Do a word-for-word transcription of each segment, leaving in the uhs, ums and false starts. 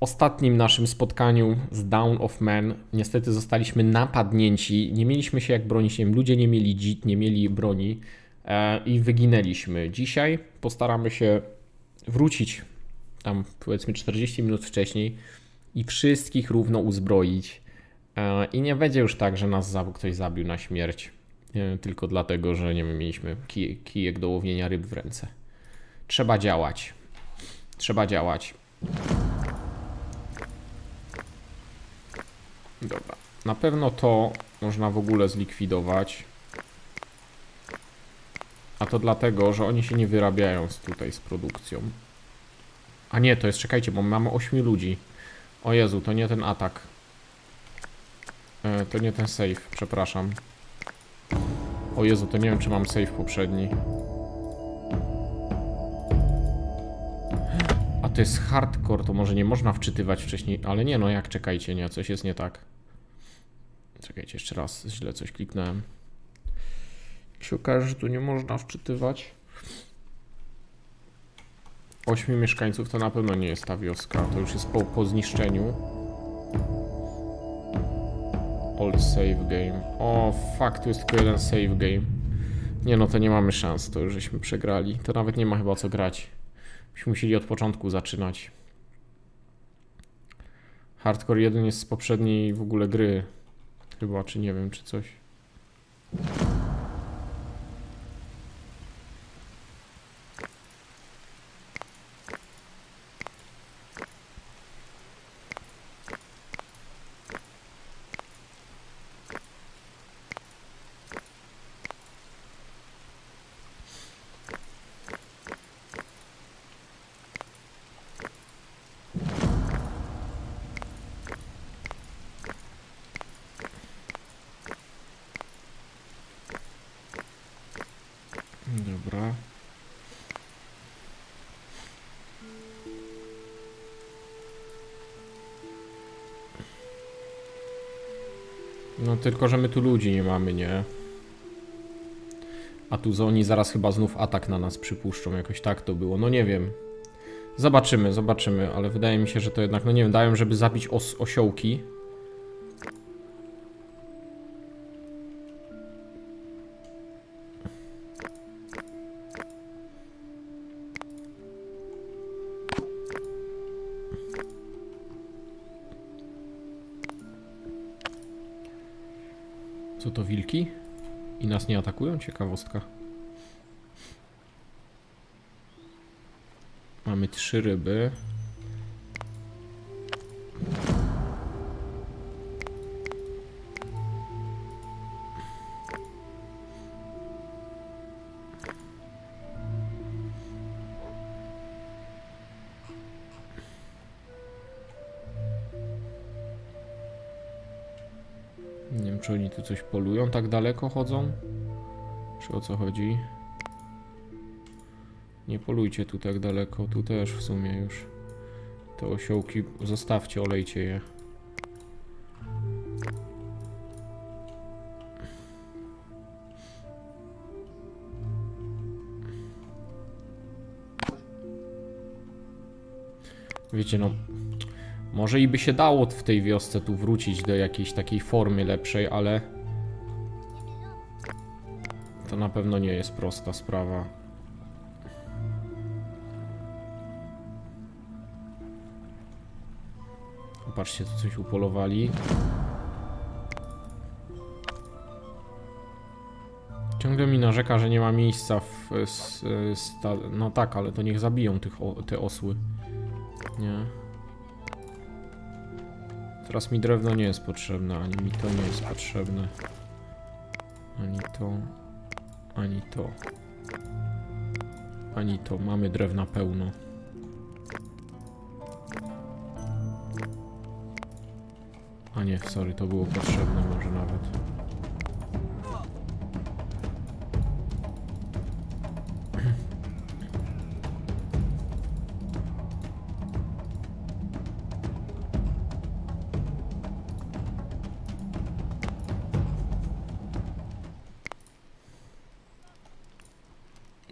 ostatnim naszym spotkaniu z Dawn of Man niestety zostaliśmy napadnięci, nie mieliśmy się jak bronić, nie wiem, ludzie nie mieli dzid, nie mieli broni e, i wyginęliśmy. Dzisiaj postaramy się wrócić tam powiedzmy czterdzieści minut wcześniej i wszystkich równo uzbroić e, i nie będzie już tak, że nas ktoś zabił na śmierć e, tylko dlatego, że nie wiem, mieliśmy kij, kijek do łowienia ryb w ręce. Trzeba działać. Trzeba działać. Dobra, na pewno to można w ogóle zlikwidować. A to dlatego, że oni się nie wyrabiają tutaj z produkcją. A nie, to jest, czekajcie, bo mamy ośmiu ludzi. O Jezu, to nie ten atak. E, to nie ten save, przepraszam. O Jezu, to nie wiem, czy mam save poprzedni. A to jest hardcore, to może nie można wczytywać wcześniej, ale nie, no jak, czekajcie, nie, coś jest nie tak. Czekajcie, jeszcze raz, źle coś kliknąłem. Jak się okaże, że tu nie można wczytywać. Ośmiu mieszkańców to na pewno nie jest ta wioska, to już jest po, po zniszczeniu. Old save game. O, fuck, tu jest tylko jeden save game. Nie, no to nie mamy szans, to już żeśmy przegrali. To nawet nie ma chyba co grać. Byśmy musieli od początku zaczynać. Hardcore jeden jest z poprzedniej w ogóle gry. Chyba, czy nie wiem, czy coś. No tylko, że my tu ludzi nie mamy, nie? A tu oni zaraz chyba znów atak na nas przypuszczą, jakoś tak to było, no nie wiem. Zobaczymy, zobaczymy, ale wydaje mi się, że to jednak, no nie wiem, dają, żeby zabić os osiołki. To wilki? I nas nie atakują? Ciekawostka. Mamy trzy ryby. Czy oni tu coś polują, tak daleko chodzą? Czy o co chodzi? Nie polujcie tu tak daleko, tu też w sumie już. Te osiołki zostawcie, olejcie je. Wiecie, no... Może i by się dało w tej wiosce tu wrócić do jakiejś takiej formy lepszej, ale... To na pewno nie jest prosta sprawa. Popatrzcie, tu coś upolowali. Ciągle mi narzeka, że nie ma miejsca w... Sta... No tak, ale to niech zabiją tych o... te osły. Nie? Teraz mi drewno nie jest potrzebne, ani mi to nie jest potrzebne. Ani to, ani to. Ani to, mamy drewna pełno. A nie, sorry, to było potrzebne może nawet.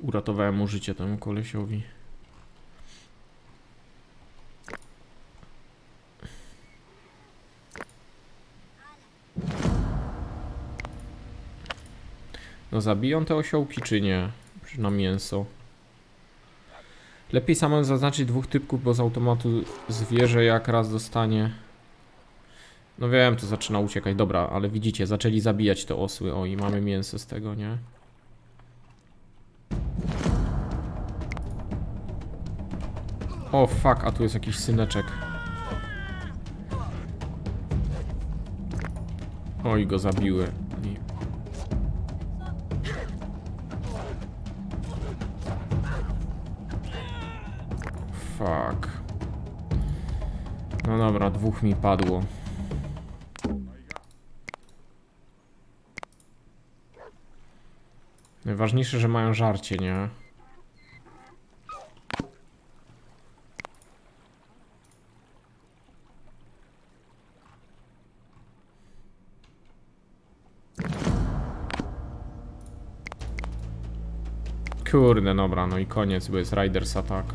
Uratowałem mu życie temu kolesiowi. No zabiją te osiołki czy nie? Na mięso. Lepiej samemu zaznaczyć dwóch typków, bo z automatu zwierzę jak raz dostanie. No wiem, to zaczyna uciekać. Dobra, ale widzicie, zaczęli zabijać te osły. O, i mamy mięso z tego, nie? O fuck, a tu jest jakiś syneczek. Oj, go zabiły. Fuck. No dobra, dwóch mi padło. Najważniejsze, że mają żarcie, nie? Kurde, dobra, no i koniec, bo jest Riders Attack.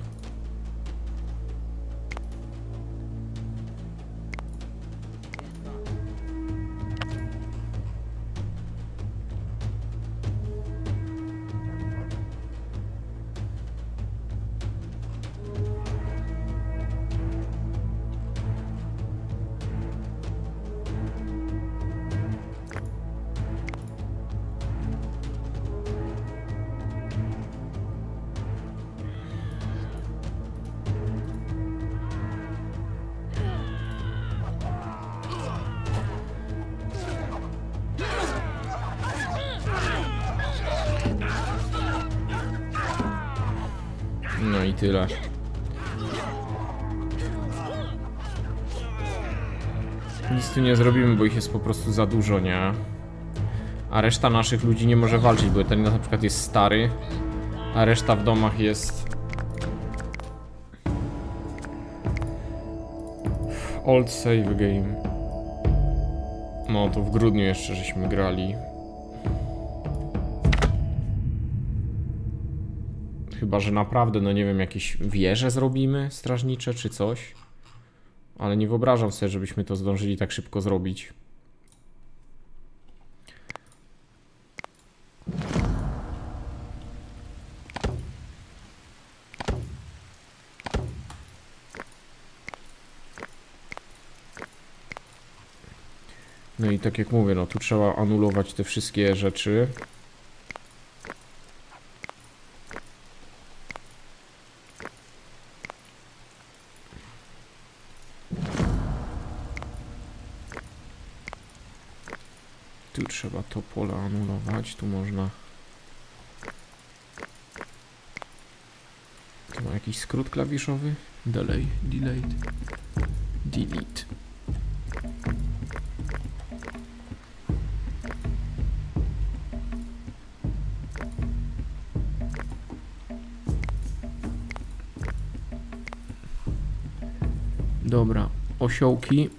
No i tyle. Nic tu nie zrobimy, bo ich jest po prostu za dużo, nie? A reszta naszych ludzi nie może walczyć, bo ten na przykład jest stary, a reszta w domach jest... Old save game. No to w grudniu jeszcze żeśmy grali. Chyba że naprawdę, no nie wiem, jakieś wieże zrobimy strażnicze czy coś. Ale nie wyobrażam sobie, żebyśmy to zdążyli tak szybko zrobić. No i tak jak mówię, no tu trzeba anulować te wszystkie rzeczy. Trzeba to pole anulować, tu można... Tu ma jakiś skrót klawiszowy? Delay, delete, delete. Dobra, osiołki.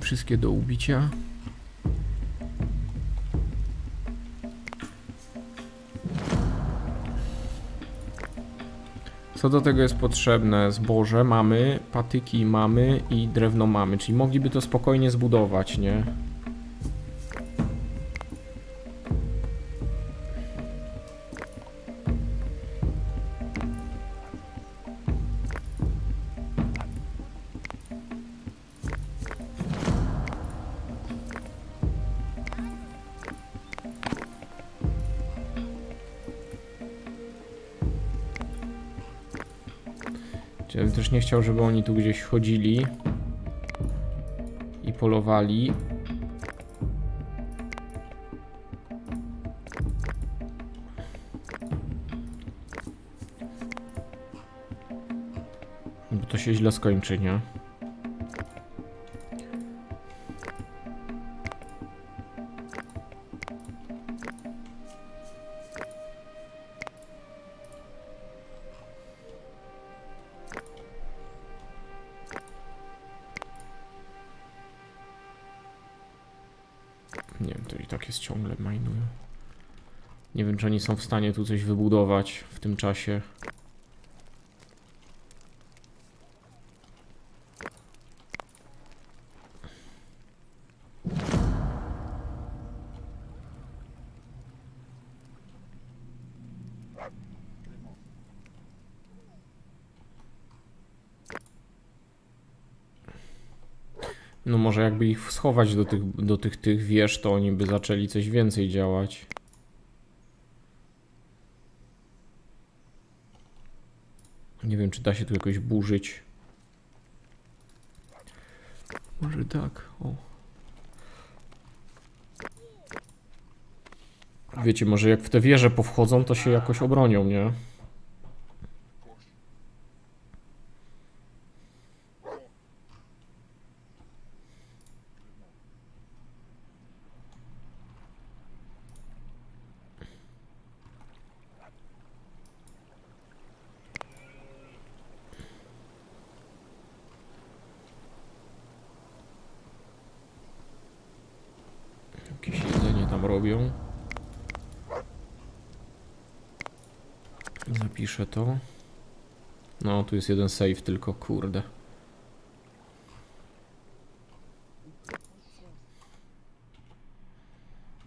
Wszystkie do ubicia. Co do tego jest potrzebne? Zboże mamy, patyki mamy i drewno mamy, czyli mogliby to spokojnie zbudować, nie? Ja bym też nie chciał, żeby oni tu gdzieś chodzili i polowali. Bo to się źle skończy, nie? Nie wiem, czy oni są w stanie tu coś wybudować w tym czasie. No może jakby ich schować do tych, do tych, tych wież, to oni by zaczęli coś więcej działać. Nie wiem, czy da się tu jakoś burzyć. Może tak, o. Wiecie, może jak w te wieże powchodzą, to się jakoś obronią, nie? Jakieś jedzenie tam robią. Zapiszę to. No, tu jest jeden save tylko, kurde.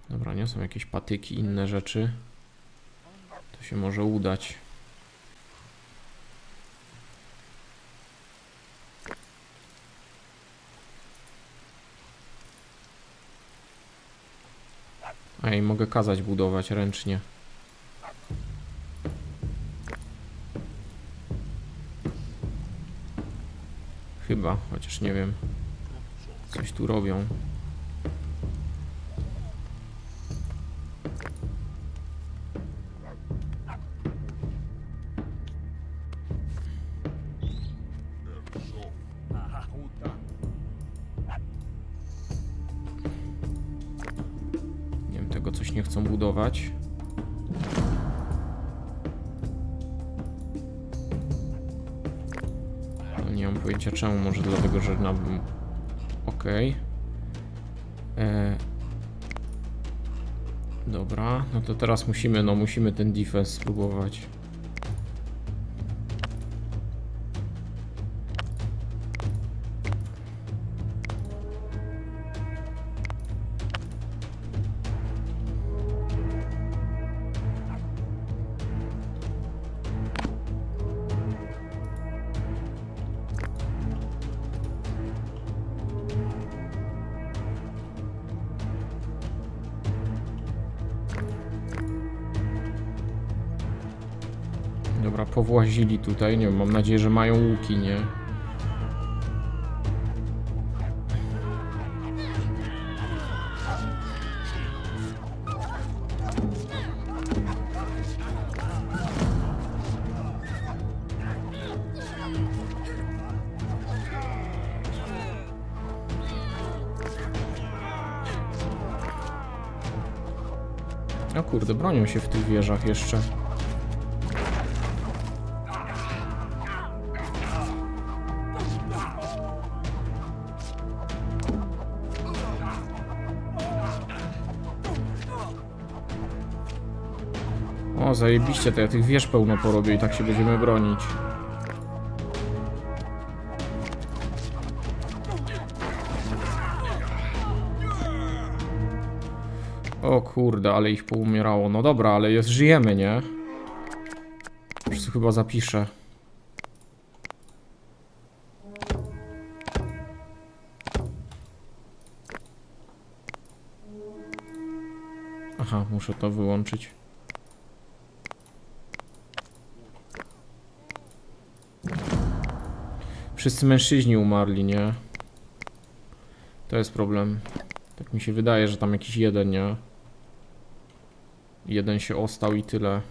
Dobra, nie są jakieś patyki, inne rzeczy. To się może udać. Ej, mogę kazać budować ręcznie. Chyba, chociaż nie wiem. Coś tu robią. Nie wiem, tego coś nie chcą budować. Pojęcia czemu, może dlatego, że na... Okej. E... Dobra, no to teraz musimy, no musimy ten defense spróbować. Włazili tutaj, nie wiem, mam nadzieję, że mają łuki, nie? O kurde, bronią się w tych wieżach jeszcze. Zajebiście, to ja tych wież pełno porobię i tak się będziemy bronić. O kurde, ale ich poumierało. No dobra, ale jest, żyjemy, nie? Już to chyba zapiszę. Aha, muszę to wyłączyć. Wszyscy mężczyźni umarli, nie? To jest problem. Tak mi się wydaje, że tam jakiś jeden, nie? Jeden się ostał i tyle.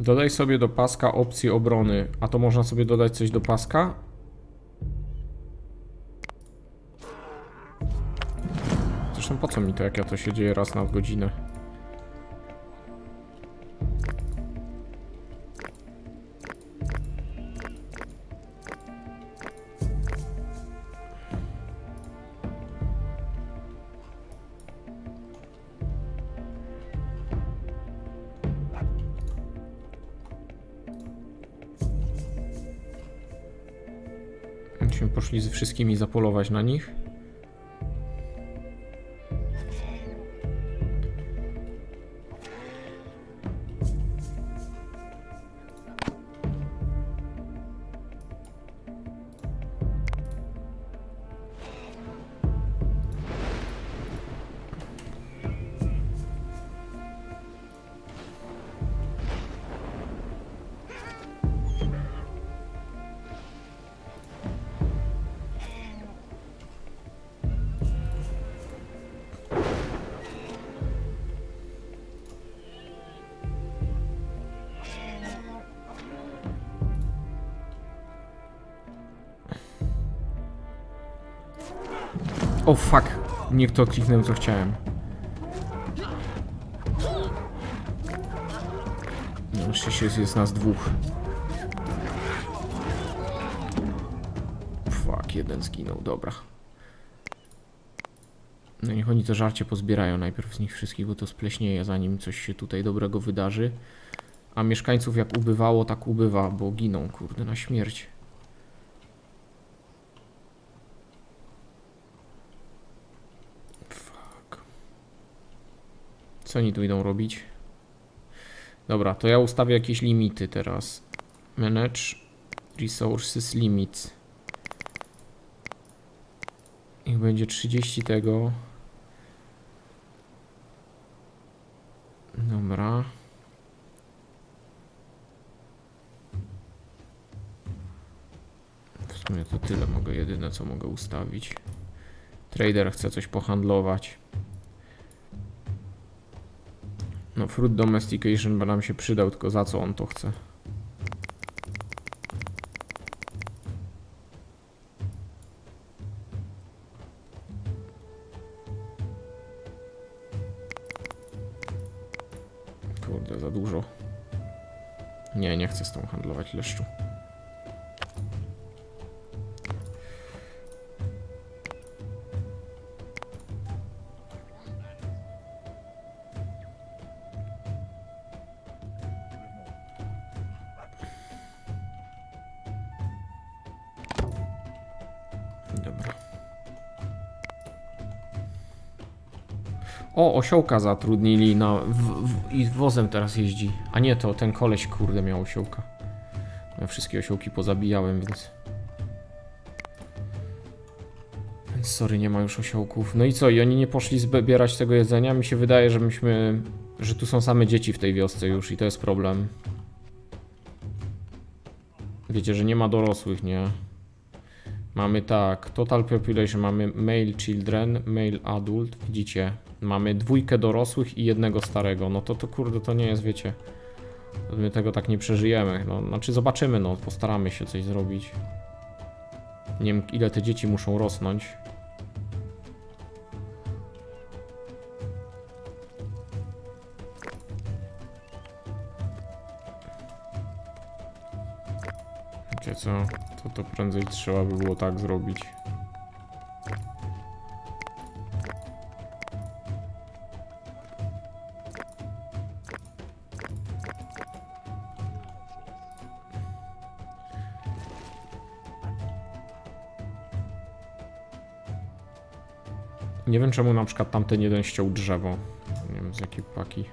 Dodaj sobie do paska opcję obrony. A to można sobie dodać coś do paska? Zresztą po co mi to, jak ja to się dzieje raz na godzinę? Byśmy poszli ze wszystkimi zapolować na nich. O, fuck, nie w to kliknąłem, co chciałem. No, jeszcze jest, jest nas dwóch. Fuck, jeden zginął, dobra. No niech oni to żarcie pozbierają najpierw z nich wszystkich, bo to spleśnieje, zanim coś się tutaj dobrego wydarzy. A mieszkańców jak ubywało, tak ubywa, bo giną, kurde, na śmierć. Co oni tu idą robić? Dobra, to ja ustawię jakieś limity teraz. Manage Resources Limits. Niech będzie trzydzieści tego. Dobra. W sumie to tyle mogę, jedyne co mogę ustawić. Trader chce coś pohandlować. No, Fruit Domestication by nam się przydał, tylko za co on to chce? Kurde, za dużo. Nie, nie chcę z tą handlować, leszczu. O, osiołka zatrudnili na... W, w, i wozem teraz jeździ. A nie, to ten koleś, kurde, miał osiołka. Ja wszystkie osiołki pozabijałem, więc... Więc sorry, nie ma już osiołków. No i co? I oni nie poszli zbierać tego jedzenia? Mi się wydaje, że myśmy... Że tu są same dzieci w tej wiosce już i to jest problem. Wiecie, że nie ma dorosłych, nie? Mamy tak, total population, mamy male children, male adult, widzicie? Mamy dwójkę dorosłych i jednego starego, no to to kurde, to nie jest, wiecie, my tego tak nie przeżyjemy, no, znaczy zobaczymy, no, postaramy się coś zrobić. Nie wiem, ile te dzieci muszą rosnąć. Wiecie co, to to prędzej trzeba by było tak zrobić. Nie wiem czemu na przykład tamten jeden ściął drzewo. Nie wiem z jakiej paki.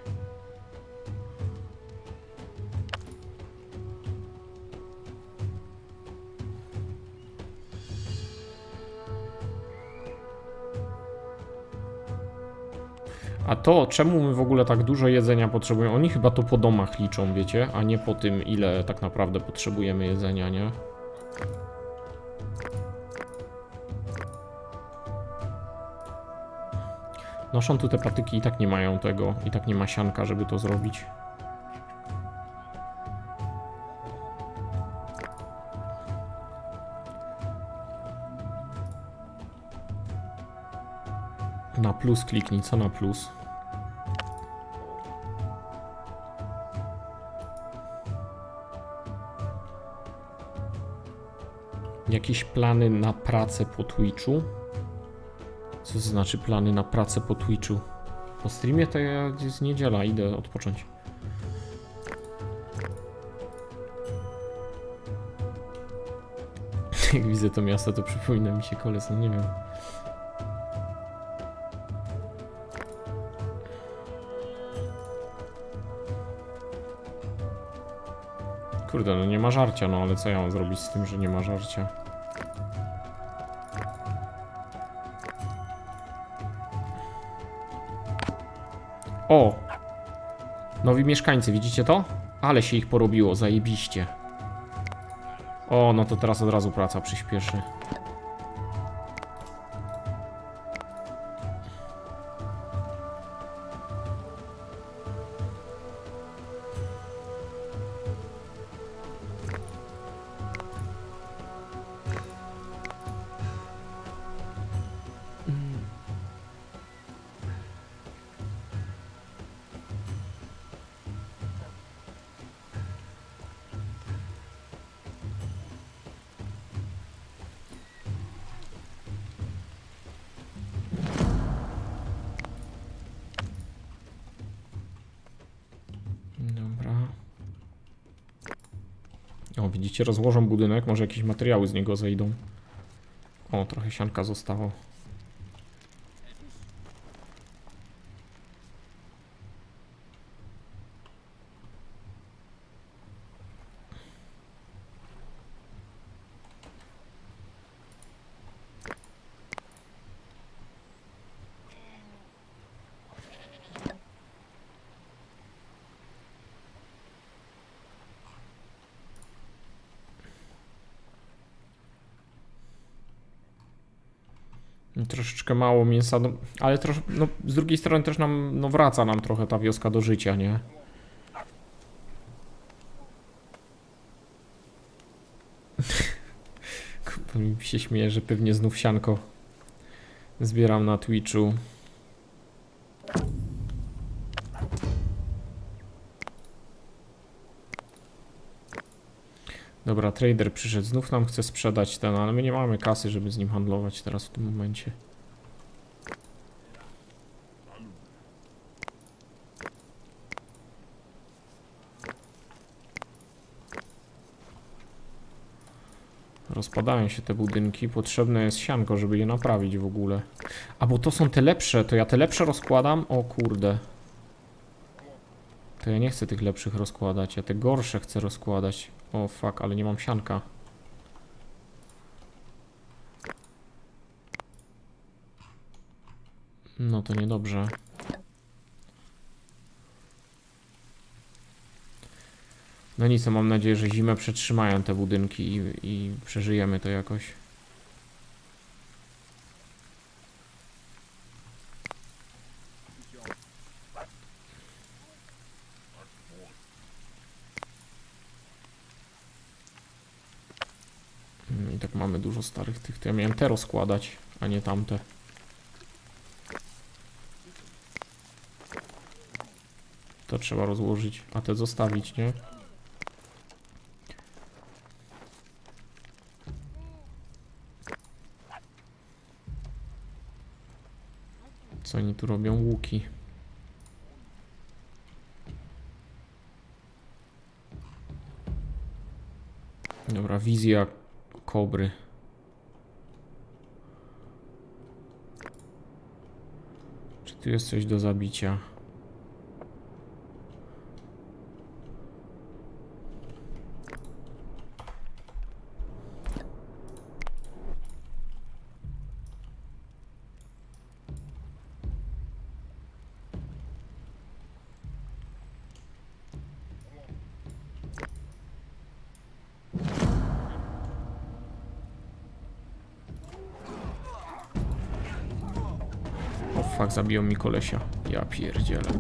A to czemu my w ogóle tak dużo jedzenia potrzebujemy? Oni chyba to po domach liczą, wiecie? A nie po tym, ile tak naprawdę potrzebujemy jedzenia, nie? Noszą tu te patyki i tak nie mają tego, i tak nie ma sianka, żeby to zrobić. Na plus kliknij, co na plus? Jakieś plany na pracę po Twitchu? Co to znaczy plany na pracę po Twitchu? Po streamie to jest niedziela, idę odpocząć. Jak widzę to miasto, to przypomina mi się koles, no nie wiem. Kurde, no nie ma żarcia, no ale co ja mam zrobić z tym, że nie ma żarcia? O! Nowi mieszkańcy, widzicie to? Ale się ich porobiło, zajebiście. O, no to teraz od razu praca przyspieszy. O, widzicie, rozłożą budynek, może jakieś materiały z niego zejdą. O, trochę sianka zostało. Troszeczkę mało mięsa, no, ale trosz, no, z drugiej strony też nam, no, wraca nam trochę ta wioska do życia, nie? Mi się śmieje, że pewnie znów sianko zbieram na Twitchu. Dobra, trader przyszedł, znów nam chce sprzedać ten, ale my nie mamy kasy, żeby z nim handlować teraz w tym momencie. Rozpadają się te budynki, potrzebne jest sianko, żeby je naprawić w ogóle. A bo to są te lepsze, to ja te lepsze rozkładam? O kurde. To ja nie chcę tych lepszych rozkładać, ja te gorsze chcę rozkładać. O fuck, ale nie mam sianka. No to niedobrze. No nic, mam nadzieję, że zimę przetrzymają te budynki i, i przeżyjemy to jakoś. Dużo starych tych, to ja miałem te rozkładać, a nie tamte. To trzeba rozłożyć, a te zostawić, nie? Co oni tu robią? Łuki. Dobra, wizja kobry. Tu jest coś do zabicia. Fak, zabiją mi kolesia. Ja pierdzielę.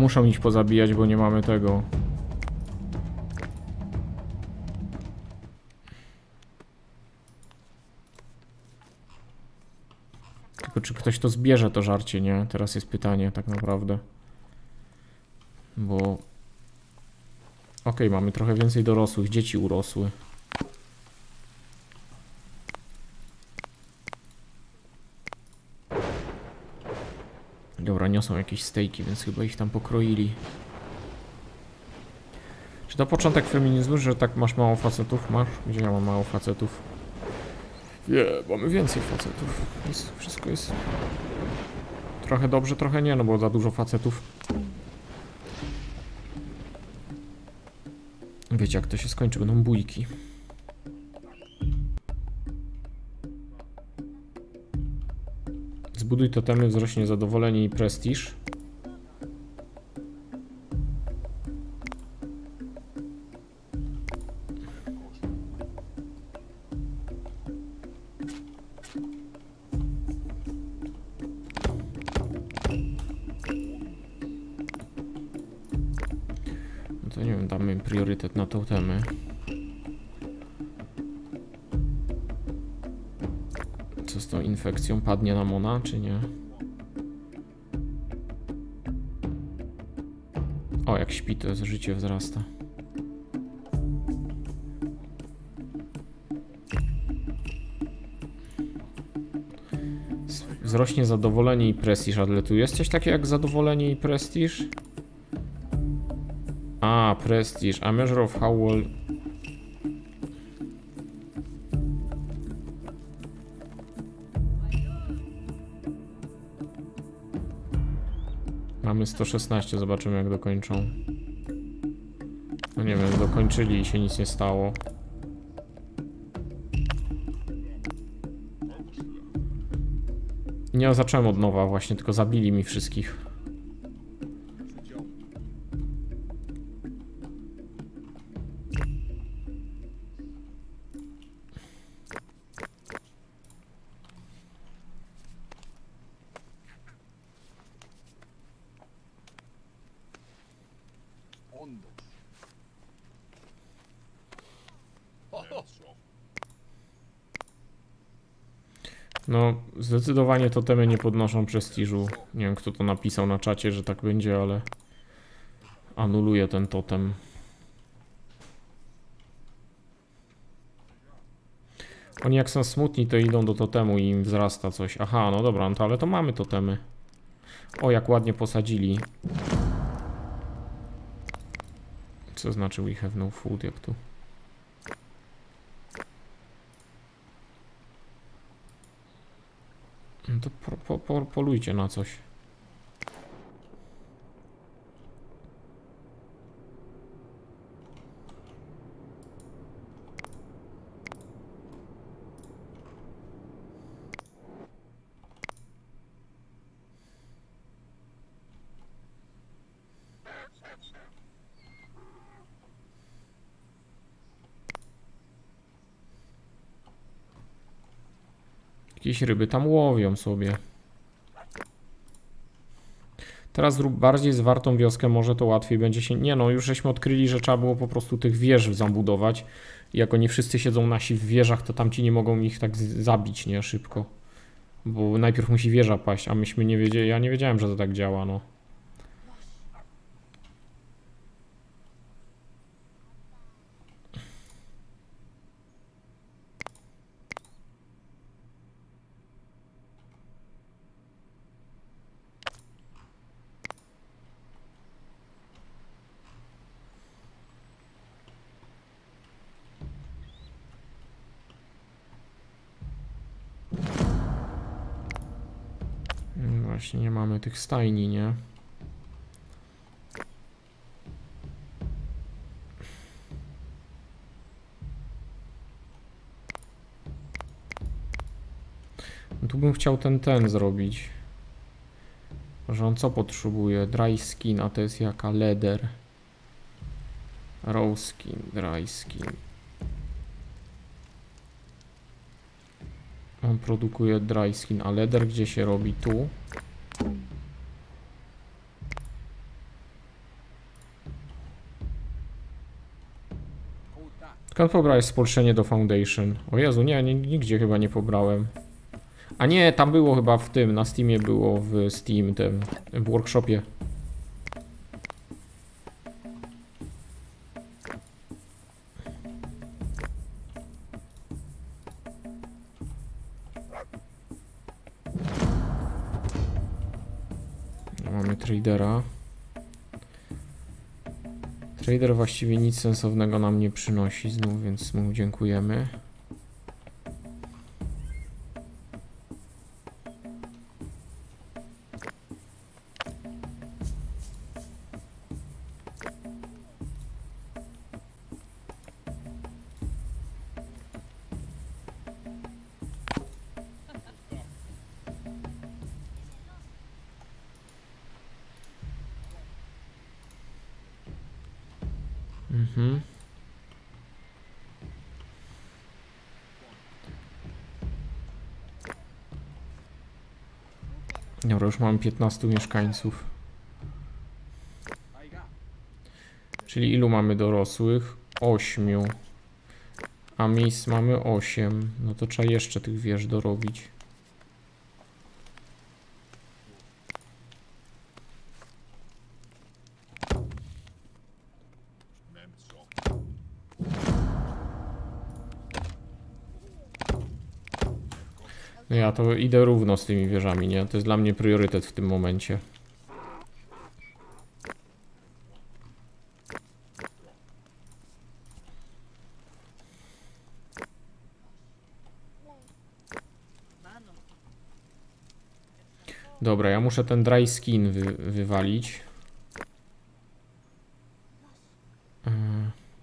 muszą ich pozabijać, bo nie mamy tego. Tylko czy ktoś to zbierze, to żarcie, nie? Teraz jest pytanie tak naprawdę. Bo... Okej, okay, mamy trochę więcej dorosłych, dzieci urosły. Dobra, niosą jakieś stejki, więc chyba ich tam pokroili. Czy to początek feminizmu, że tak masz mało facetów? Masz? Gdzie ja mam mało facetów? Nie, mamy więcej facetów. Jest, wszystko jest... Trochę dobrze, trochę nie, no bo za dużo facetów. Wiecie, jak to się skończy, będą bójki. Zbuduj totemy, wzrośnie zadowolenie i prestiż. No to nie wiem, damy im priorytet na totemy. Co z tą infekcją? Padnie nam ona, czy nie? O, jak śpi, to jest życie wzrasta. Wzrośnie zadowolenie i prestiż, ale tu jest coś takiego jak zadowolenie i prestiż? A, prestiż. A measure of how well... Mamy sto szesnaście, zobaczymy jak dokończą. No nie wiem, dokończyli i się nic nie stało. Nie zacząłem od nowa właśnie, tylko zabili mi wszystkich. No, zdecydowanie totemy nie podnoszą prestiżu. Nie wiem, kto to napisał na czacie, że tak będzie, ale anuluję ten totem. Oni jak są smutni, to idą do totemu i im wzrasta coś. Aha, no dobra, no to, ale to mamy totemy. O, jak ładnie posadzili. Co znaczy we have no food, jak tu? No to po, po, po, polujcie na coś. Jakieś ryby tam łowią sobie. Teraz zrób bardziej zwartą wioskę, może to łatwiej będzie się... Nie no, już żeśmy odkryli, że trzeba było po prostu tych wież zabudować. I jak oni wszyscy siedzą nasi w wieżach, to tamci nie mogą ich tak zabić, nie? Szybko. Bo najpierw musi wieża paść, a myśmy nie wiedzieli... Ja nie wiedziałem, że to tak działa, no. Właśnie nie mamy tych stajni, nie? No tu bym chciał ten ten zrobić. Może on co potrzebuje? Dry skin, a to jest jaka? Leder. Raw skin, dry skin. On produkuje dry skin, a leder gdzie się robi? Tu. Skąd pobrałeś spolszczenie do Foundation? O Jezu, nie, nie, nigdzie chyba nie pobrałem. A nie, tam było chyba w tym, na Steamie było, w Steam, tym, w workshopie. Mamy tradera. Trader właściwie nic sensownego nam nie przynosi znów, więc mu dziękujemy. Mhm. Dobra, już mam piętnastu mieszkańców. Czyli ilu mamy dorosłych? ośmiu. A miejsc mamy osiem. No to trzeba jeszcze tych wież dorobić. Ja to idę równo z tymi wieżami, nie? To jest dla mnie priorytet w tym momencie. Dobra, ja muszę ten dry skin wy wywalić.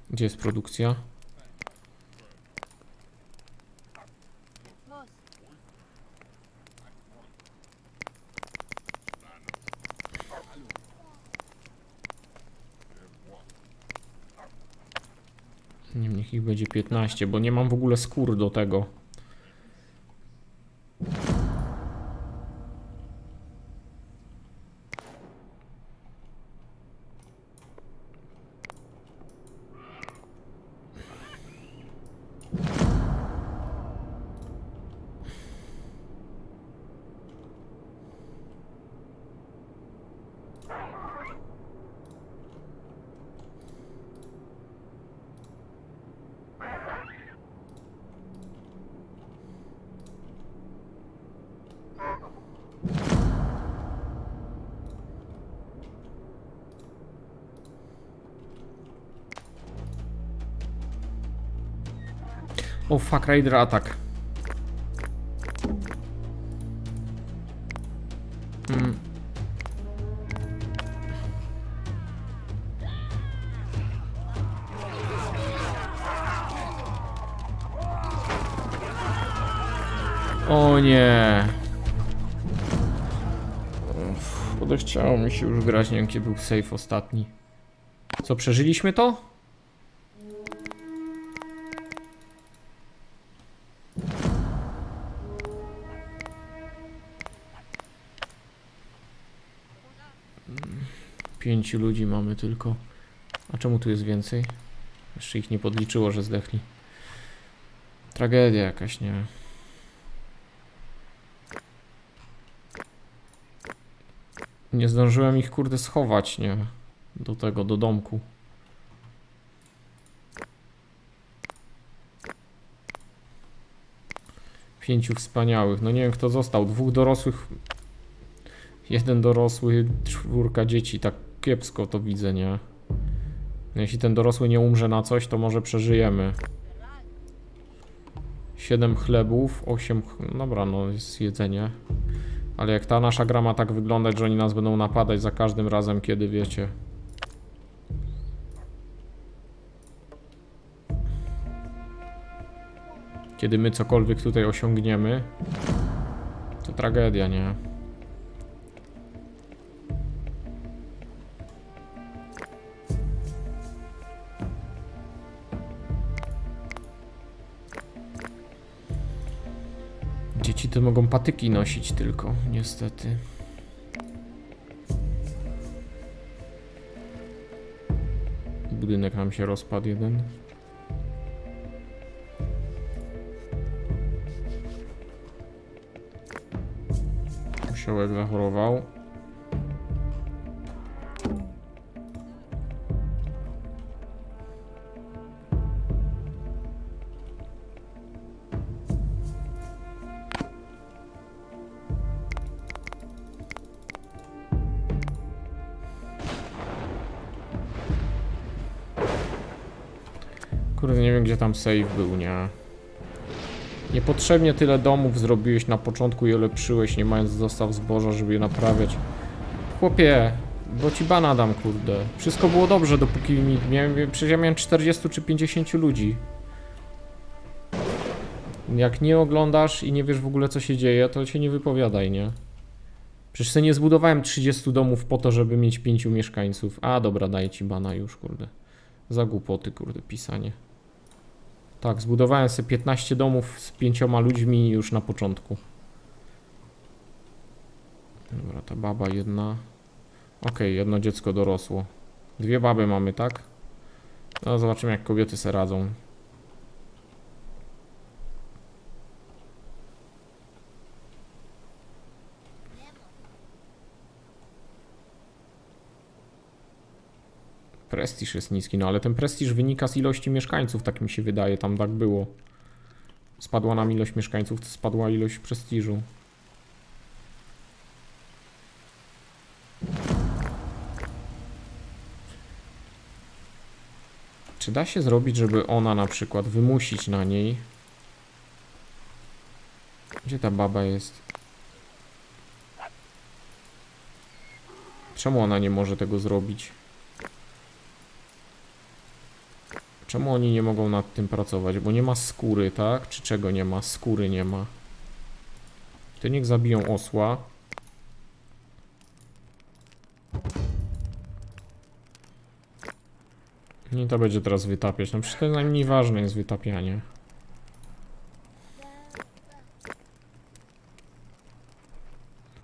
Gdzie jest produkcja? Niech ich będzie piętnaście, bo nie mam w ogóle skór do tego. O, fuck, Raider atak. Mm. O nie. Odechciało mi się już grać, nie wiem gdzie był save ostatni. Co, przeżyliśmy to? pięć ludzi mamy tylko. A czemu tu jest więcej? Jeszcze ich nie podliczyło, że zdechli. Tragedia jakaś, nie? Nie zdążyłem ich, kurde, schować, nie? Do tego, do domku. Pięciu wspaniałych. No nie wiem, kto został. Dwóch dorosłych. Jeden dorosły, czwórka dzieci. Tak kiepsko to widzę, nie? Jeśli ten dorosły nie umrze na coś, to może przeżyjemy. siedem chlebów, osiem... Dobra, no jest jedzenie. Ale jak ta nasza gra ma tak wyglądać, że oni nas będą napadać za każdym razem, kiedy wiecie. Kiedy my cokolwiek tutaj osiągniemy, to tragedia, nie? Dzieci to mogą patyki nosić tylko, niestety. Budynek nam się rozpadł jeden. Osiołek zachorował. Kurde, nie wiem gdzie tam save był, nie? Niepotrzebnie tyle domów zrobiłeś na początku i ulepszyłeś, nie mając dostaw zboża, żeby je naprawiać. Chłopie, bo ci bana dam, kurde. Wszystko było dobrze, dopóki mi... Miałem, przecież ja miałem czterdziestu czy pięćdziesięciu ludzi. Jak nie oglądasz i nie wiesz w ogóle co się dzieje, to się nie wypowiadaj, nie? Przecież sobie nie zbudowałem trzydziestu domów po to, żeby mieć pięciu mieszkańców. A dobra, daję ci bana już, kurde. Za głupoty, kurde, pisanie. Tak, zbudowałem sobie piętnaście domów z pięcioma ludźmi już na początku. Dobra, ta baba jedna. Okej, jedno dziecko dorosło. Dwie baby mamy, tak? No zobaczymy jak kobiety se radzą. Prestiż jest niski, no ale ten prestiż wynika z ilości mieszkańców, tak mi się wydaje, tam tak było. Spadła nam ilość mieszkańców, to spadła ilość prestiżu. Czy da się zrobić, żeby ona na przykład wymusić na niej? Gdzie ta baba jest? Czemu ona nie może tego zrobić? Czemu oni nie mogą nad tym pracować? Bo nie ma skóry, tak? Czy czego nie ma? Skóry nie ma. To niech zabiją osła. Nie to będzie teraz wytapiać. No przecież to najmniej ważne jest wytapianie.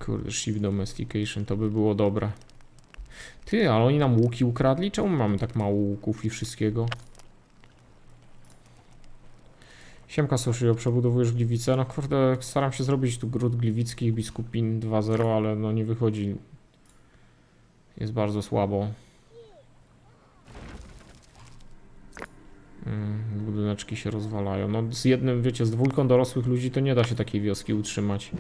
Kurde, Sheep domestication to by było dobre. Ty, ale oni nam łuki ukradli? Czemu mamy tak mało łuków i wszystkiego? Siemka Sushio, przebudowujesz Gliwice? No kurde, staram się zrobić tu Gród Gliwickich Biskupin dwa zero, ale no nie wychodzi. Jest bardzo słabo. Mm, budyneczki się rozwalają. No z jednym, wiecie, z dwójką dorosłych ludzi to nie da się takiej wioski utrzymać.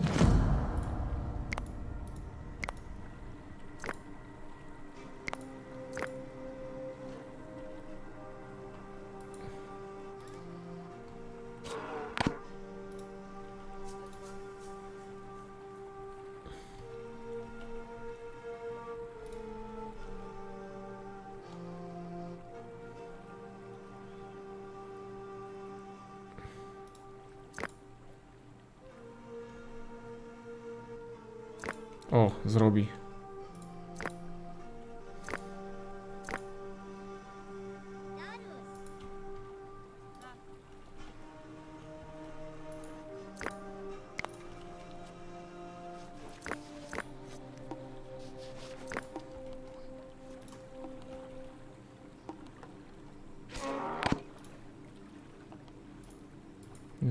O, zrobi.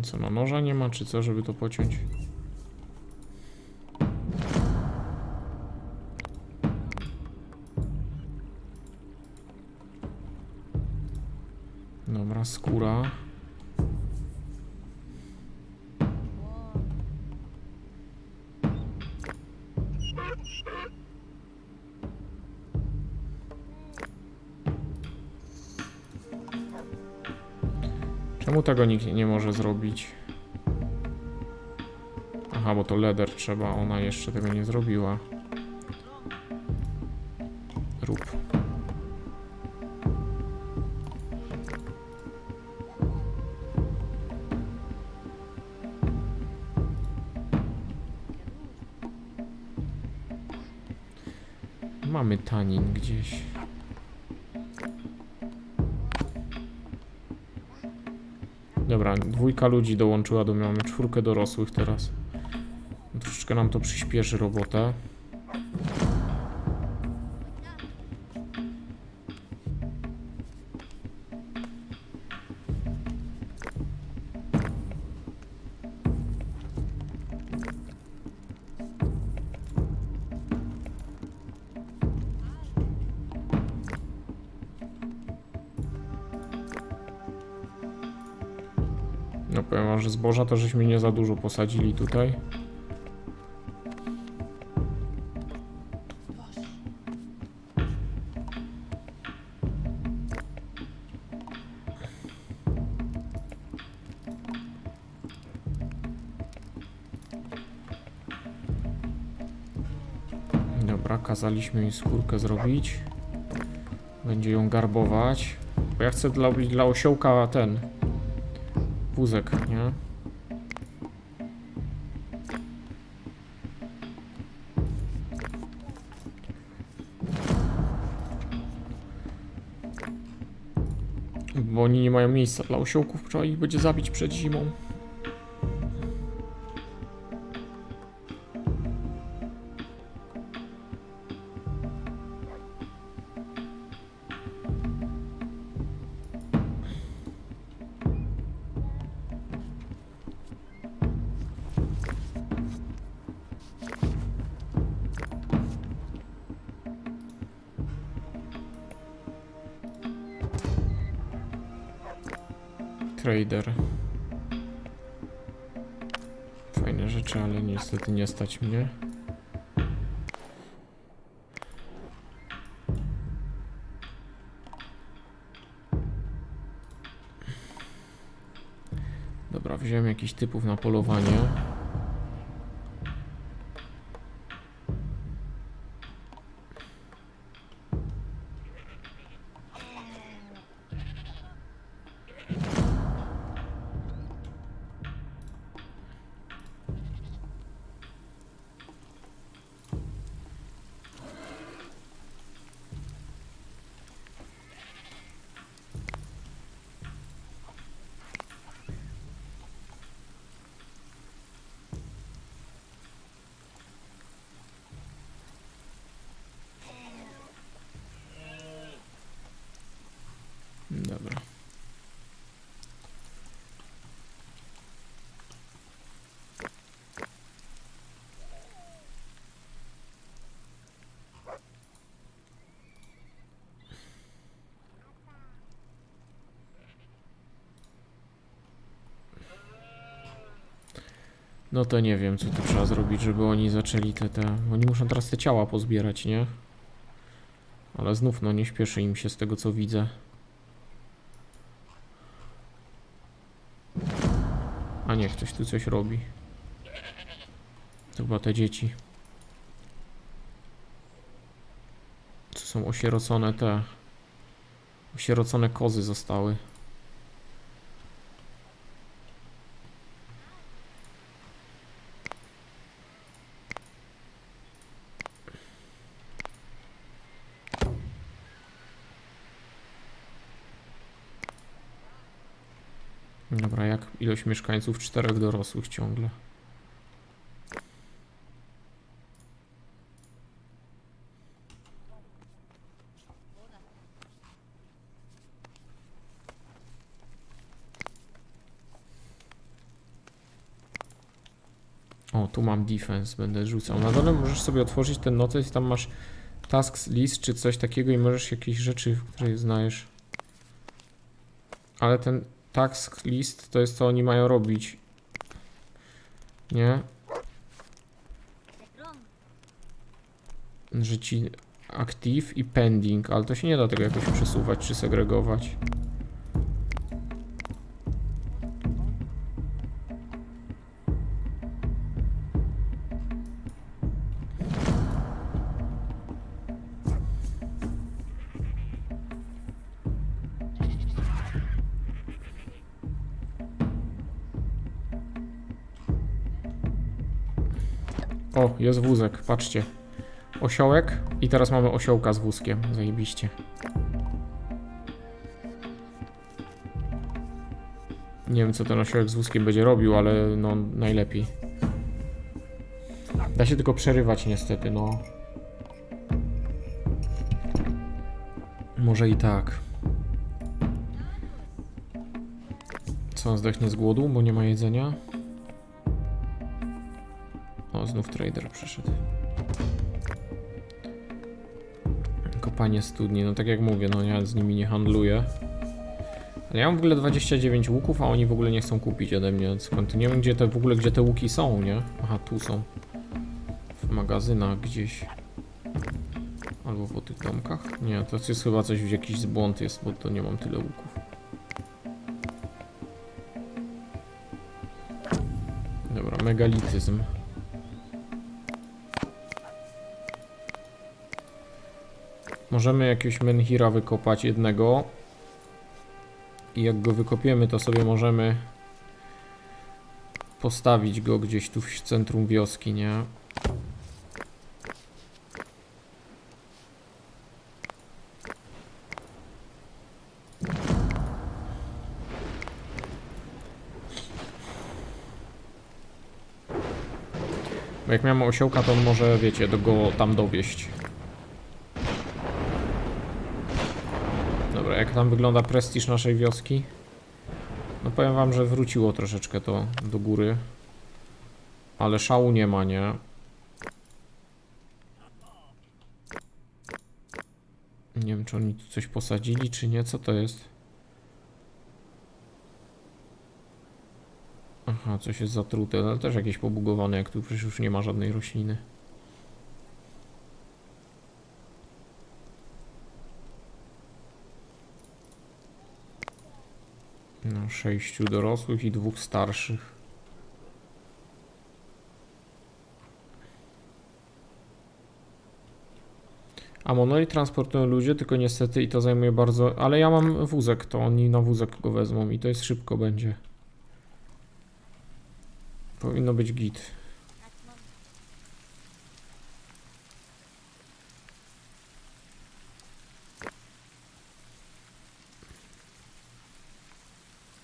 Co, no noża nie ma, czy co, żeby to pociąć? Skóra. Czemu tego nikt nie może zrobić? Aha, bo to leder trzeba, ona jeszcze tego nie zrobiła. Rób. Mamy tanin gdzieś. Dobra, dwójka ludzi dołączyła do mnie, mamy czwórkę dorosłych teraz. Troszeczkę nam to przyspieszy robotę. No powiem wam, że zboża to żeśmy nie za dużo posadzili tutaj. Dobra, kazaliśmy im skórkę zrobić. Będzie ją garbować. Bo ja chcę dla, dla osiołka ten wózek, nie? Bo oni nie mają miejsca dla osiołków, trzeba ich będzie zabić przed zimą. Trader. Fajne rzeczy, ale niestety nie stać mnie. Dobra, wziąłem jakichś typów na polowanie. Dobra. No to nie wiem, co tu trzeba zrobić, żeby oni zaczęli te te... Oni muszą teraz te ciała pozbierać, nie? Ale znów no nie śpieszy im się z tego, co widzę. A nie, ktoś tu coś robi. To chyba te dzieci. To są osierocone te... Osierocone kozy zostały. Dobra, jak ilość mieszkańców? Czterech dorosłych ciągle. O, tu mam defense, będę rzucał. Na dole możesz sobie otworzyć ten notes i tam masz tasks list czy coś takiego i możesz jakieś rzeczy, które znajesz. Ale ten... Task list to jest co oni mają robić. Nie? Że ci active i pending, ale to się nie da tego jakoś przesuwać czy segregować. O, jest wózek, patrzcie. Osiołek i teraz mamy osiołka z wózkiem, zajebiście. Nie wiem co ten osiołek z wózkiem będzie robił, ale no najlepiej. Da się tylko przerywać niestety, no. Może i tak. Co, on zdechnie z głodu, bo nie ma jedzenia? O, znów trader przyszedł. Kopanie studni, no tak jak mówię, no ja z nimi nie handluję. Ja mam w ogóle dwadzieścia dziewięć łuków, a oni w ogóle nie chcą kupić ode mnie, skąd nie wiem gdzie te w ogóle gdzie te łuki są, nie? Aha, tu są. W magazynach gdzieś. Albo w tych domkach? Nie, to jest chyba coś, jakiś błąd jest, bo to nie mam tyle łuków. Dobra, megalityzm. Możemy jakiegoś menhira wykopać jednego. I jak go wykopiemy, to sobie możemy postawić go gdzieś tu w centrum wioski, nie? Bo jak miałem osiołka, to on może, wiecie, do go tam dowieść. Dobra, jak tam wygląda prestiż naszej wioski? No powiem wam, że wróciło troszeczkę to do góry. Ale szału nie ma, nie? Nie wiem, czy oni tu coś posadzili, czy nie, co to jest? Aha, coś jest zatrute, ale też jakieś pobugowane, jak tu przecież już nie ma żadnej rośliny. No, sześciu dorosłych i dwóch starszych. A monolit transportują ludzie, tylko niestety i to zajmuje bardzo... Ale ja mam wózek, to oni na wózek go wezmą i to jest szybko będzie. Powinno być git.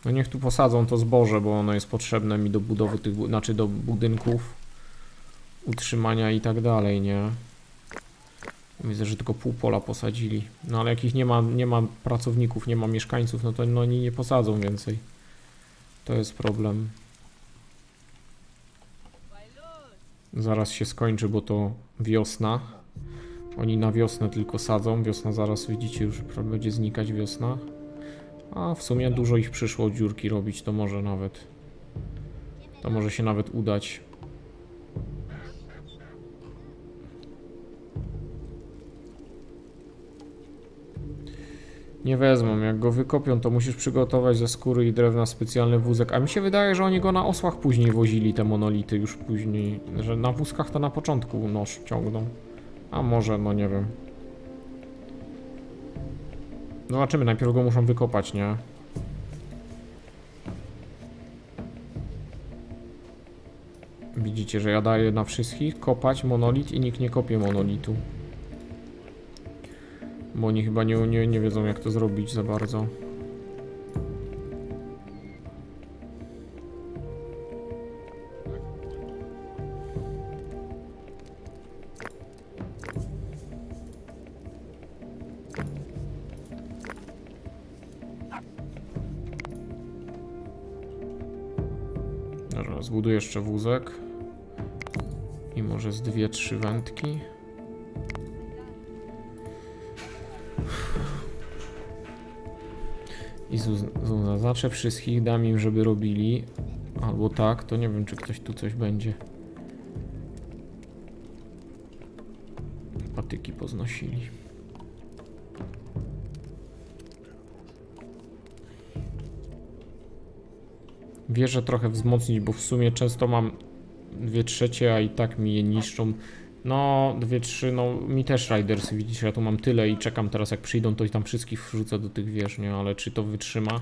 No niech tu posadzą to zboże, bo ono jest potrzebne mi do budowy tych, znaczy do budynków, utrzymania i tak dalej, nie? Widzę, że tylko pół pola posadzili. No ale jakich nie ma, nie ma pracowników, nie ma mieszkańców, no to no, oni nie posadzą więcej. To jest problem. Zaraz się skończy, bo to wiosna. Oni na wiosnę tylko sadzą. Wiosna zaraz, widzicie, już będzie znikać wiosna. A w sumie dużo ich przyszło dziurki robić, to może nawet. To może się nawet udać. Nie wezmą, jak go wykopią, to musisz przygotować ze skóry i drewna specjalny wózek. A mi się wydaje, że oni go na osłach później wozili, te monolity już później. Że na wózkach to na początku noż ciągną. A może, no nie wiem. Zobaczymy, najpierw go muszą wykopać, nie? Widzicie, że ja daję na wszystkich kopać monolit i nikt nie kopie monolitu. Bo oni chyba nie, nie, nie wiedzą, jak to zrobić za bardzo. Dobra, zbuduję jeszcze wózek. I może z dwie, trzy wędki. I zaznaczę wszystkich, dam im, żeby robili. Albo tak, to nie wiem, czy ktoś tu coś będzie. Patyki poznosili. Wieżę trochę wzmocnić, bo w sumie często mam dwie trzecie, a i tak mi je niszczą. No, dwie, trzy, no mi też Riders, widzicie, ja tu mam tyle i czekam teraz, jak przyjdą, to i tam wszystkich wrzucę do tych wież, nie? Ale czy to wytrzyma?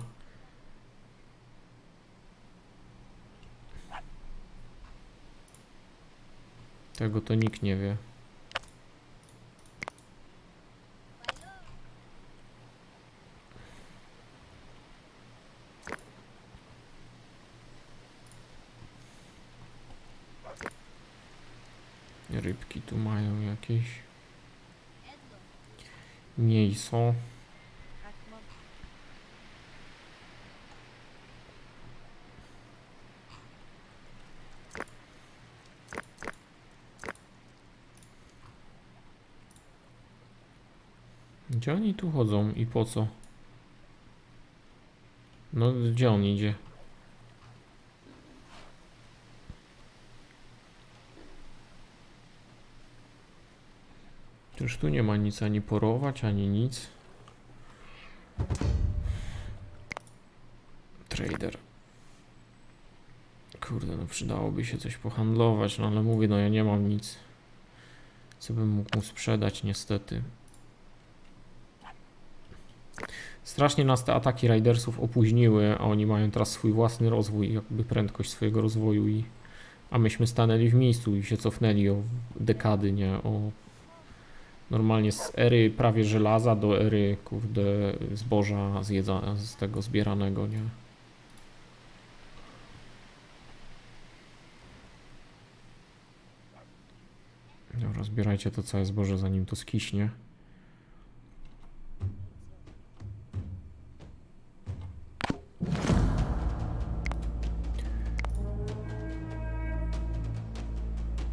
Tego to nikt nie wie. Rybki tu mają jakieś. Nie są. Gdzie oni tu chodzą i po co? No gdzie on idzie? Już tu nie ma nic ani porować, ani nic. Trader. Kurde, no przydałoby się coś pohandlować, no ale mówię, no ja nie mam nic, co bym mógł mu sprzedać niestety. Strasznie nas te ataki Raidersów opóźniły, a oni mają teraz swój własny rozwój, jakby prędkość swojego rozwoju, i, a myśmy stanęli w miejscu i się cofnęli o dekady, nie? O, normalnie z ery prawie żelaza do ery, kurde, zboża zjedza, z tego zbieranego, nie? Dobra, zbierajcie to całe zboże, zanim to skiśnie.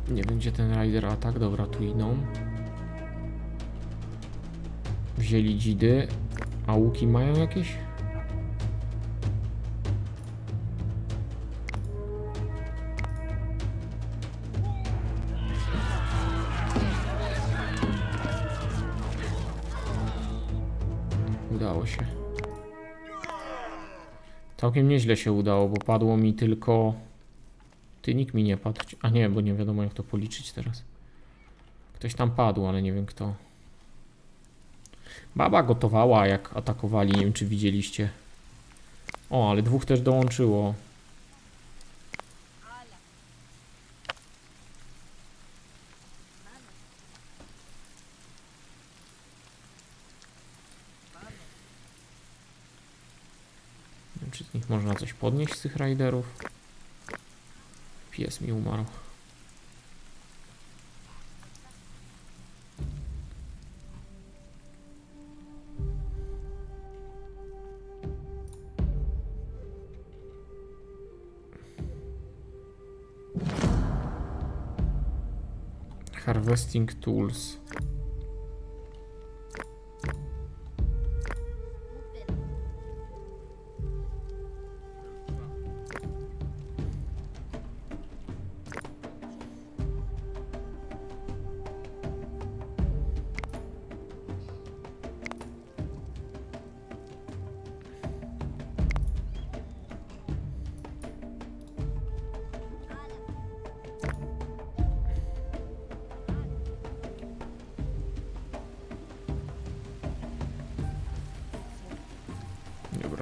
Nie będzie ten rider atak, dobra, tu idą. Wzięli dzidy, a łuki mają jakieś? Udało się. Całkiem nieźle się udało, bo padło mi tylko... Ty, nikt mi nie padł. A nie, bo nie wiadomo jak to policzyć teraz. Ktoś tam padł, ale nie wiem kto. Baba gotowała, jak atakowali, nie wiem czy widzieliście. O, ale dwóch też dołączyło. Nie wiem, czy z nich można coś podnieść z tych rajderów. Pies mi umarł. Harvesting tools.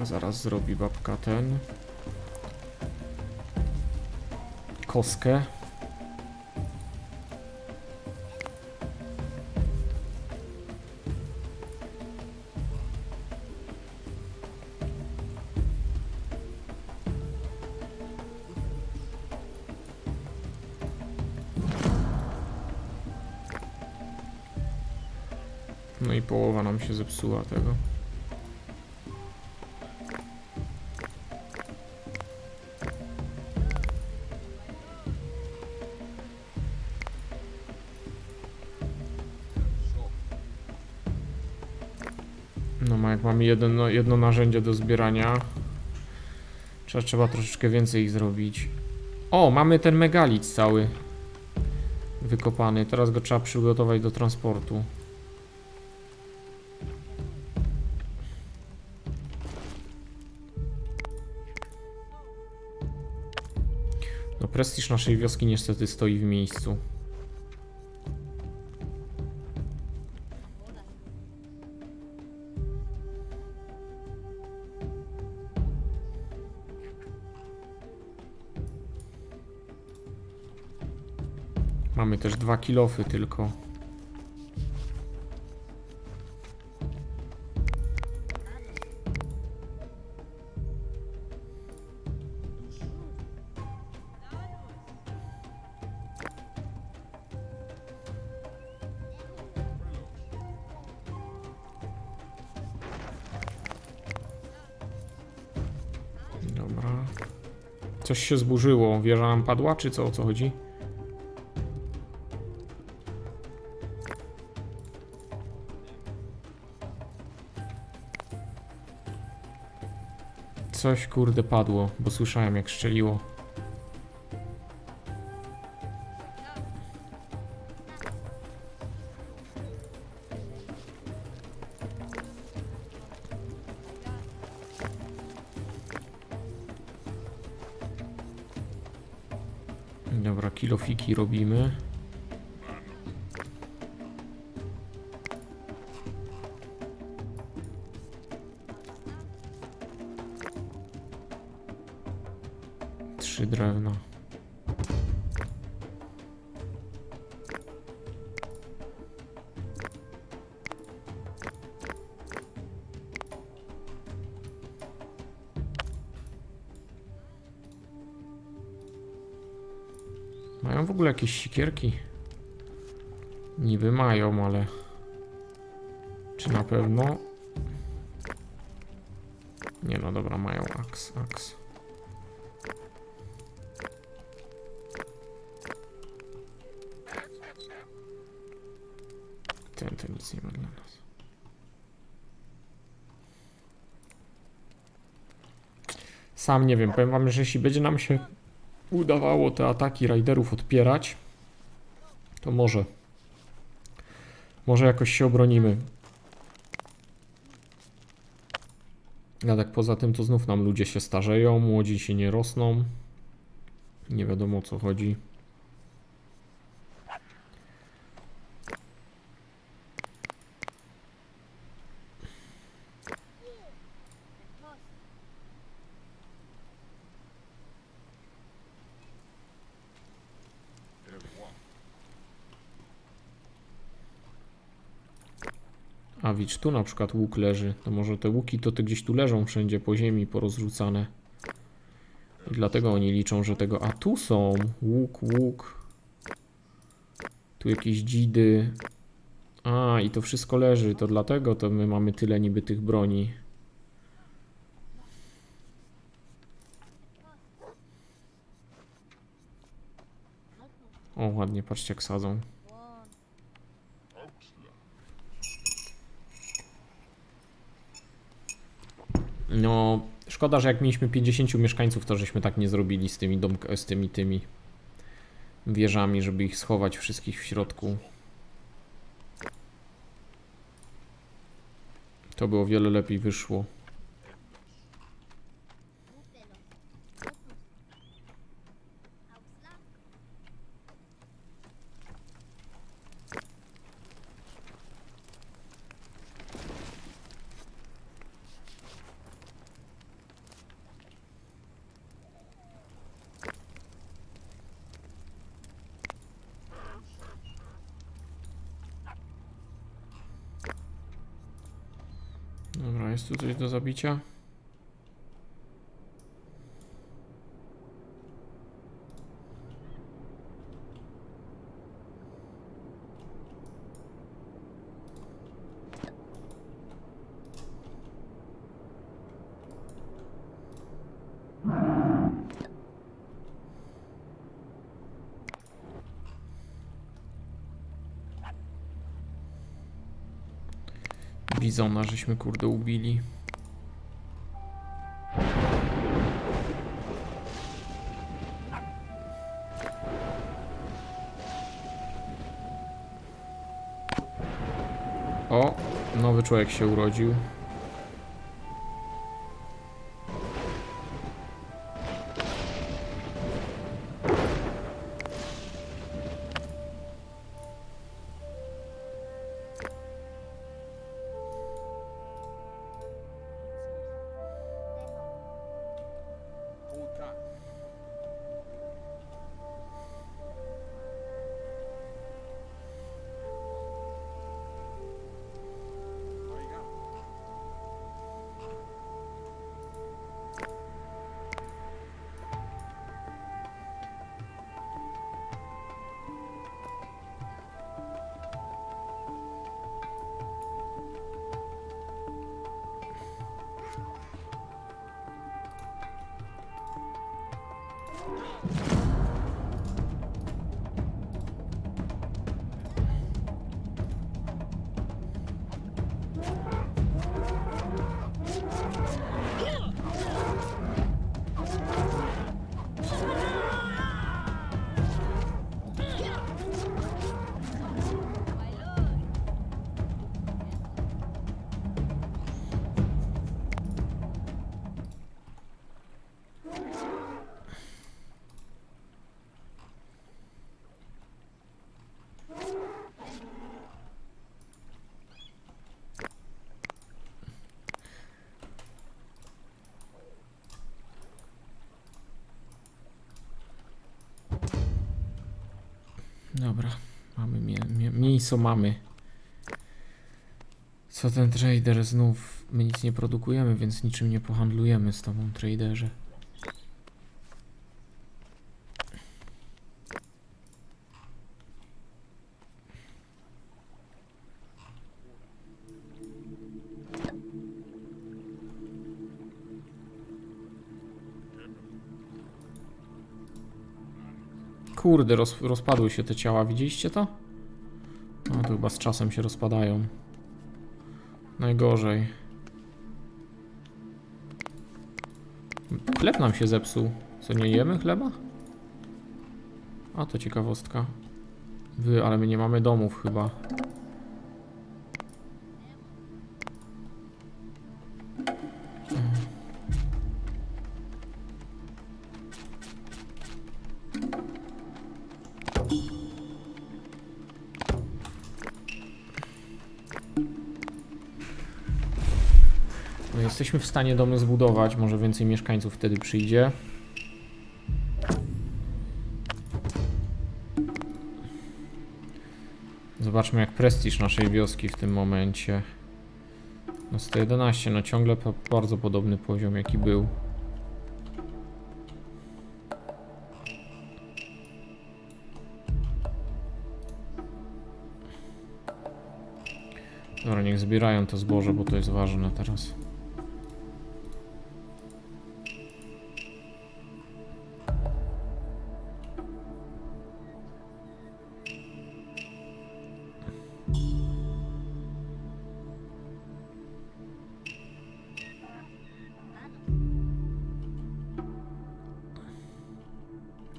Zaraz zrobi babka ten koskę. No i połowa nam się zepsuła tego. Mamy jedno, jedno narzędzie do zbierania. Trzeba, trzeba troszeczkę więcej ich zrobić. O, mamy ten megalit cały wykopany. Teraz go trzeba przygotować do transportu. No, prestiż naszej wioski niestety stoi w miejscu. Mamy też dwa kilofy tylko. Dobra. Coś się zburzyło. Wieża nam padła, czy co? O co chodzi? coś kurde padło, bo słyszałem jak szczeliło. Dobra, kilofiki robimy. Trzy drewna. Mają w ogóle jakieś sikierki? Niby mają, ale... Czy na pewno? Nie no, dobra, mają aks, aks. Ten, ten nic nie ma dla nas. Sam nie wiem, powiem wam, że jeśli będzie nam się udawało te ataki rajderów odpierać, to może może jakoś się obronimy. A tak poza tym to znów nam ludzie się starzeją, młodzi się nie rosną, nie wiadomo o co chodzi. A widz, tu na przykład łuk leży, to może te łuki to te gdzieś tu leżą wszędzie po ziemi porozrzucane. I dlatego oni liczą, że tego... A tu są łuk, łuk. Tu jakieś dzidy. A, i to wszystko leży, to dlatego to my mamy tyle niby tych broni. O, ładnie, patrzcie jak sadzą. No, szkoda, że jak mieliśmy pięćdziesięciu mieszkańców, to żeśmy tak nie zrobili z tymi domkami, z tymi tymi wieżami, żeby ich schować wszystkich w środku. To by o wiele lepiej wyszło. Dobra, jest tu coś do zabicia? Bizona żeśmy kurde ubili. O, nowy człowiek się urodził. Dobra, mamy mi mi mięso mamy. Co ten trader znów? My nic nie produkujemy, więc niczym nie pohandlujemy z tobą, traderze. Kurde, roz, rozpadły się te ciała, widzieliście to? No to chyba z czasem się rozpadają. Najgorzej. Chleb nam się zepsuł. Co, nie jemy chleba? A to ciekawostka. Wy, ale my nie mamy domów chyba. Jesteśmy w stanie domy zbudować, może więcej mieszkańców wtedy przyjdzie. Zobaczmy, jak prestiż naszej wioski w tym momencie. No sto jedenaście, no ciągle po bardzo podobny poziom, jaki był. Dobra, niech zbierają to zboże, bo to jest ważne teraz.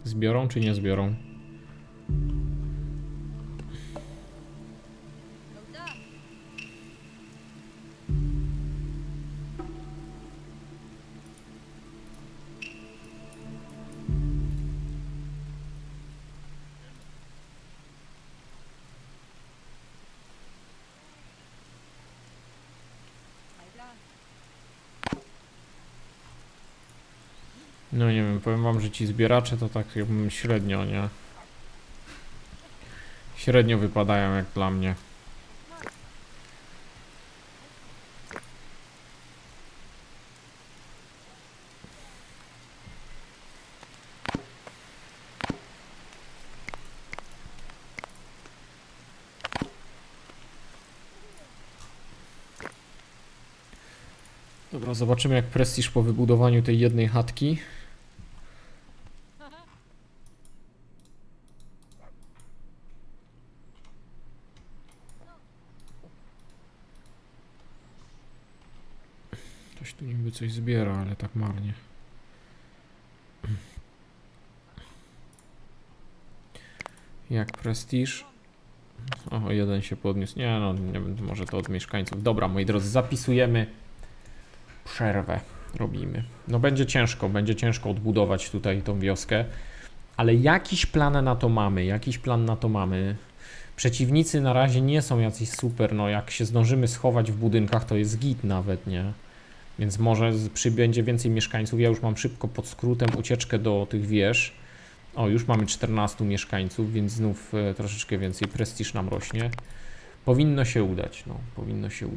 Zbiorą czy nie zbiorą? No nie wiem, powiem wam, że ci zbieracze to tak jakbym średnio, nie? Średnio wypadają jak dla mnie. Dobra, zobaczymy, jak prestiż po wybudowaniu tej jednej chatki. Coś zbiera, ale tak marnie. Jak prestiż. O, jeden się podniósł. Nie no, nie wiem, może to od mieszkańców. Dobra, moi drodzy, zapisujemy. Przerwę robimy. No będzie ciężko, będzie ciężko odbudować tutaj tą wioskę. Ale jakiś plan na to mamy, jakiś plan na to mamy. Przeciwnicy na razie nie są jacyś super, no jak się zdążymy schować w budynkach, to jest git nawet, nie? Więc może przybędzie więcej mieszkańców. Ja już mam szybko pod skrótem ucieczkę do tych wież. O, już mamy czternastu mieszkańców, więc znów troszeczkę więcej prestiż nam rośnie. Powinno się udać, no, powinno się udać.